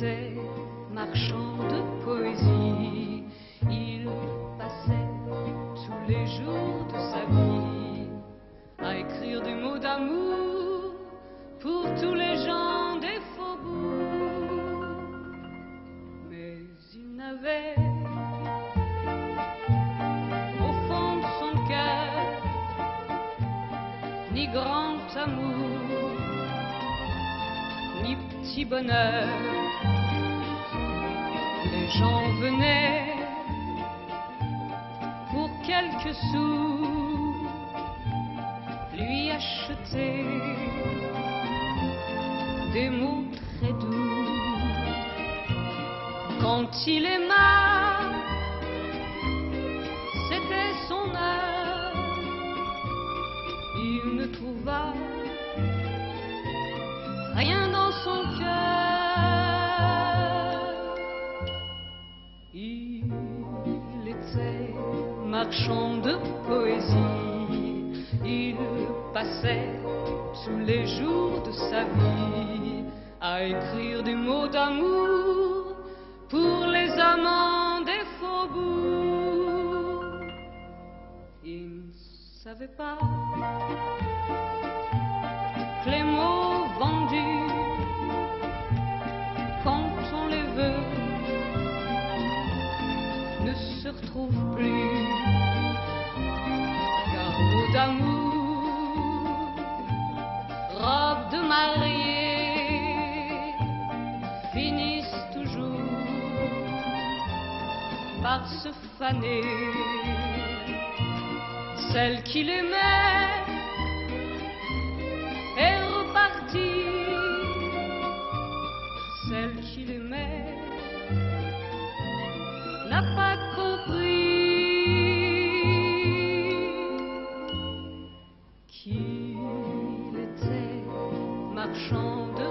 disait marchand de poésie. Il passait tous les jours de sa vie à écrire des mots d'amour pour tous les gens des faubourgs. Mais il n'avait au fond de son cœur ni grand amour ni petit bonheur. Les gens venaient pour quelques sous lui acheter des mots très doux. Quand il aima, c'était son heure. Il ne trouva rien dans son cœur. Il était marchand de poésie. Il passait tous les jours de sa vie à écrire des mots d'amour pour les amants des faubourgs. Il ne savait pas que les mots vendus, quand on les veut, ne se retrouvent plus, car mot d'amour, robe de mariée, finissent toujours par se faner. Celle qu'il aimait est repartie, celle qu'il aimait n'a pas compris qu'il était marchand de